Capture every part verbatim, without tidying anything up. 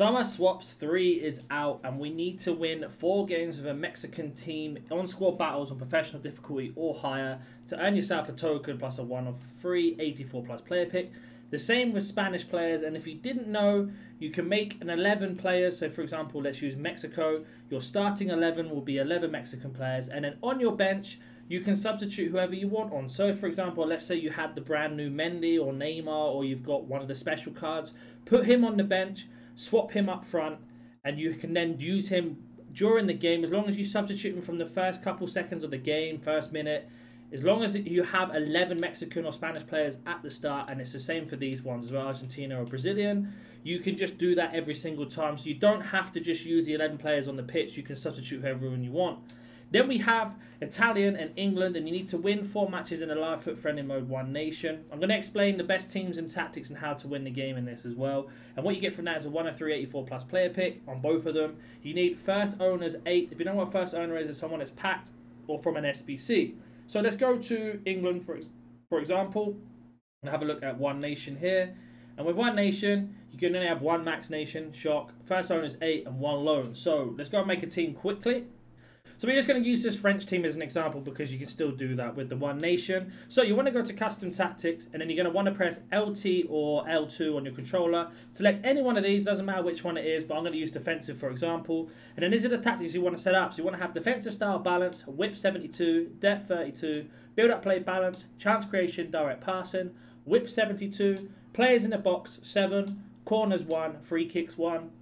Summer Swaps three is out, and we need to win four games with a Mexican team on squad battles on professional difficulty or higher to earn yourself a token plus a one of three eighty-four plus player pick. The same with Spanish players, and if you didn't know, you can make an eleven players. So for example, let's use Mexico. Your starting eleven will be eleven Mexican players, and then on your bench, you can substitute whoever you want on. So for example, let's say you had the brand new Mendy or Neymar, or you've got one of the special cards. Put him on the bench, swap him up front, and you can then use him during the game as long as you substitute him from the first couple seconds of the game, first minute. As long as you have eleven Mexican or Spanish players at the start, and it's the same for these ones as well, Argentina or Brazilian, you can just do that every single time. So you don't have to just use the eleven players on the pitch. You can substitute whoever you want. Then we have Italian and England, and you need to win four matches in a live foot friendly mode, one nation. I'm going to explain the best teams and tactics and how to win the game in this as well. And what you get from that is a one of three eighty-four plus player pick on both of them. You need first owners eight. If you don't know what first owner is, it's someone that's packed or from an S B C. So let's go to England, for, for example, and have a look at One Nation here. And with One Nation, you can only have one max nation, shock. First owner is eight and one loan. So let's go and make a team quickly. So we're just going to use this French team as an example because you can still do that with the One Nation. So you want to go to Custom Tactics, and then you're going to want to press L T or L two on your controller. Select any one of these, doesn't matter which one it is, but I'm going to use defensive for example. And then these are the tactics you want to set up. So you want to have defensive style balance, whip seventy-two, depth thirty-two, build up play balance, chance creation, direct passing, whip seventy-two, players in the box seven, corners one, free kicks one,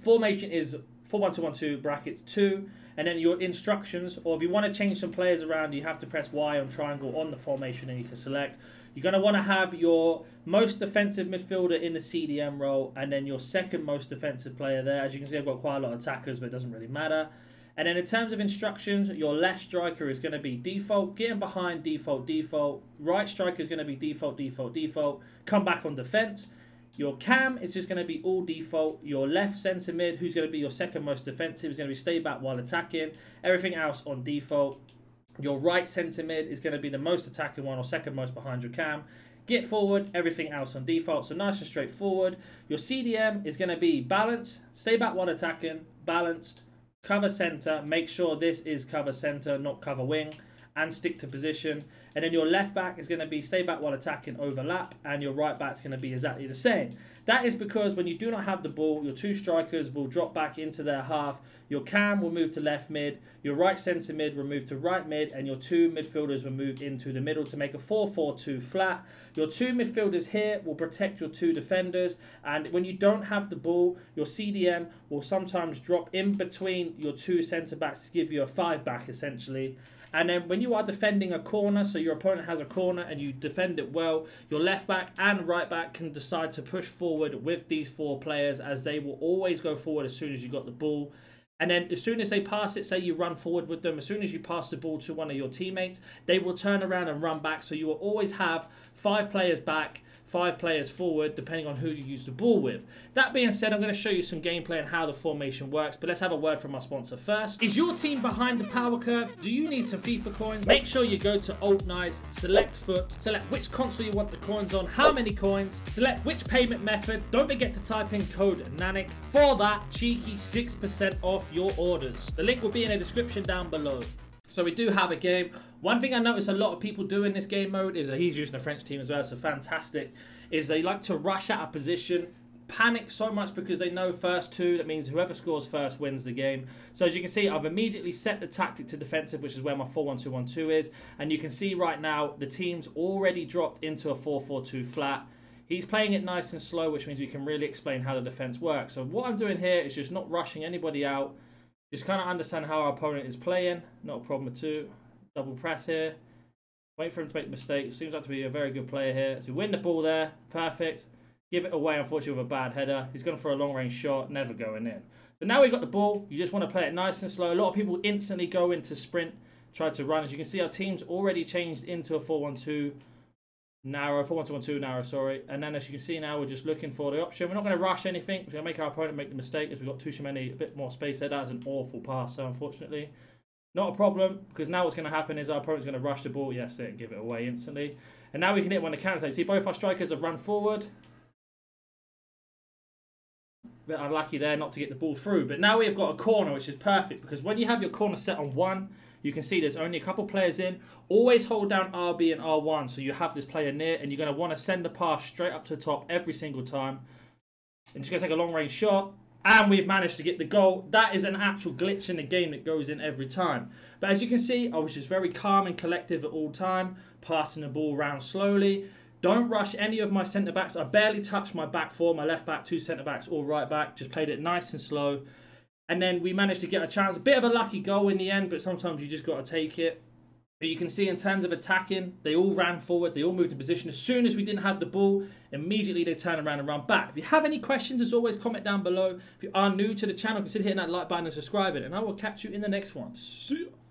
formation is four one two one two brackets two, and then your instructions, or if you want to change some players around, you have to press Y on triangle on the formation and you can select. You're going to want to have your most defensive midfielder in the C D M role, and then your second most defensive player there. As you can see, I've got quite a lot of attackers, but it doesn't really matter. And then in terms of instructions, your left striker is going to be default, getting behind, default, default. Right striker is going to be default, default, default. Come back on defense. Your cam is just going to be all default. Your left centre mid, who's going to be your second most defensive, is going to be stay back while attacking. Everything else on default. Your right centre mid is going to be the most attacking one or second most behind your cam. Get forward, everything else on default. So nice and straightforward. Your C D M is going to be balanced, stay back while attacking, balanced, cover centre. Make sure this is cover centre, not cover wing, and stick to position. And then your left back is going to be stay back while attacking, overlap, and your right back is going to be exactly the same. That is because when you do not have the ball, your two strikers will drop back into their half, your cam will move to left mid, your right centre mid will move to right mid, and your two midfielders will move into the middle to make a four four two flat. Your two midfielders here will protect your two defenders, and when you don't have the ball, your C D M will sometimes drop in between your two centre backs to give you a five back essentially. And then when you are defending a corner, so your opponent has a corner and you defend it well, your left back and right back can decide to push forward with these four players, as they will always go forward as soon as you got the ball. And then as soon as they pass it, say you run forward with them, as soon as you pass the ball to one of your teammates, they will turn around and run back. So you will always have five players back, five players forward, depending on who you use the ball with. That being said, I'm going to show you some gameplay and how the formation works, but let's have a word from our sponsor first. Is your team behind the power curve? Do you need some FIFA coins? Make sure you go to Utnice, select foot, select which console you want the coins on, how many coins, select which payment method. Don't forget to type in code NANIC for that cheeky six percent off your orders. The link will be in the description down below. So we do have a game. One thing I noticed a lot of people do in this game mode is that he's using a French team as well, so fantastic, is they like to rush out of position, panic so much because they know first two, that means whoever scores first wins the game. So as you can see, I've immediately set the tactic to defensive, which is where my four one two one two is, and you can see right now the team's already dropped into a four four two flat. He's playing it nice and slow, which means we can really explain how the defense works. So what I'm doing here is just not rushing anybody out. Just kind of understand how our opponent is playing. Not a problem at two. Double press here. Wait for him to make mistakes. Seems like to be a very good player here. So we win the ball there. Perfect. Give it away, unfortunately, with a bad header. He's gone for a long range shot. Never going in. So now we've got the ball. You just want to play it nice and slow. A lot of people instantly go into sprint, try to run. As you can see, our team's already changed into a four one two narrow. four one two one two narrow, sorry. And then as you can see now, we're just looking for the option. We're not going to rush anything. We're going to make our opponent make the mistake, as we've got Tushimeni a bit more space there. That's an awful pass, so unfortunately. Not a problem, because now what's going to happen is our opponent's going to rush the ball. Yes, and give it away instantly. And now we can hit one of the counterattacks. See, both our strikers have run forward. bit unlucky there not to get the ball through. But now we've got a corner, which is perfect, because when you have your corner set on one, you can see there's only a couple players in. Always hold down R B and R one so you have this player near, and you're going to want to send the pass straight up to the top every single time. I'm just going to take a long-range shot, and we've managed to get the goal. That is an actual glitch in the game that goes in every time. But as you can see, I was just very calm and collective at all time, passing the ball around slowly. Don't rush any of my centre-backs. I barely touched my back four, my left back, two centre-backs, all right back. Just played it nice and slow. And then we managed to get a chance. A bit of a lucky goal in the end, but sometimes you just got to take it. But you can see in terms of attacking, they all ran forward. They all moved in position. As soon as we didn't have the ball, immediately they turn around and run back. If you have any questions, as always, comment down below. If you are new to the channel, consider hitting that like button and subscribing. And I will catch you in the next one. See ya.